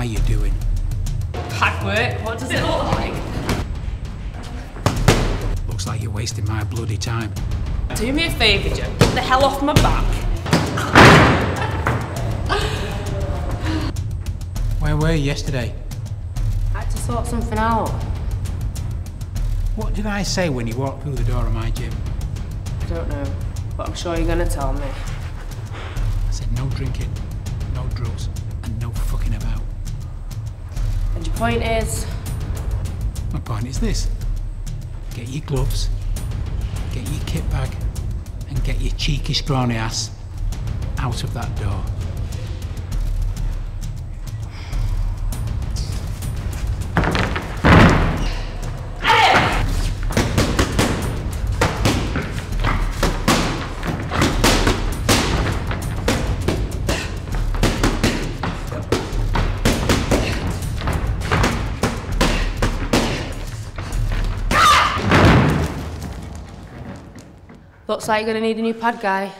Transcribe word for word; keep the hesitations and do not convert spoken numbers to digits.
are you doing? Pack work? What does it look like? Looks like you're wasting my bloody time. Do me a favour, Joe. Get the hell off my back. Where were you yesterday? I had to sort something out. What did I say when you walked through the door of my gym? I don't know, but I'm sure you're going to tell me. I said no drinking, no drugs, and no fucking about. And your point is? My point is this. Get your gloves, get your kit bag, and get your cheeky, scrawny ass out of that door. Looks like you're gonna need a new pad guy.